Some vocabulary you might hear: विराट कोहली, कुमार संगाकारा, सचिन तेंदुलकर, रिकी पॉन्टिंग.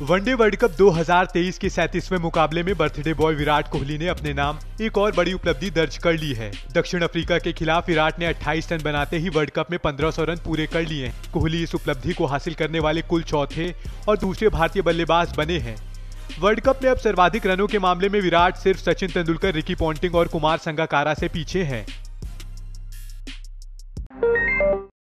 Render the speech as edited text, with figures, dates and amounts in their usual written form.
One day world cup 2023 के 37वें मुकाबले में बर्थडे बॉय विराट कोहली ने अपने नाम एक और बड़ी उपलब्धि दर्ज कर ली है। दक्षिण अफ्रीका के खिलाफ विराट ने 28 रन बनाते ही वर्ल्ड कप में 1500 रन पूरे कर लिए हैं। कोहली इस उपलब्धि को हासिल करने वाले कुल चौथे और दूसरे भारतीय बल्लेबाज बने हैं। वर्ल्ड कप में अब सर्वाधिक रनों के मामले में विराट सिर्फ सचिन तेंदुलकर, रिकी पॉन्टिंग और कुमार संगाकारा से पीछे हैं।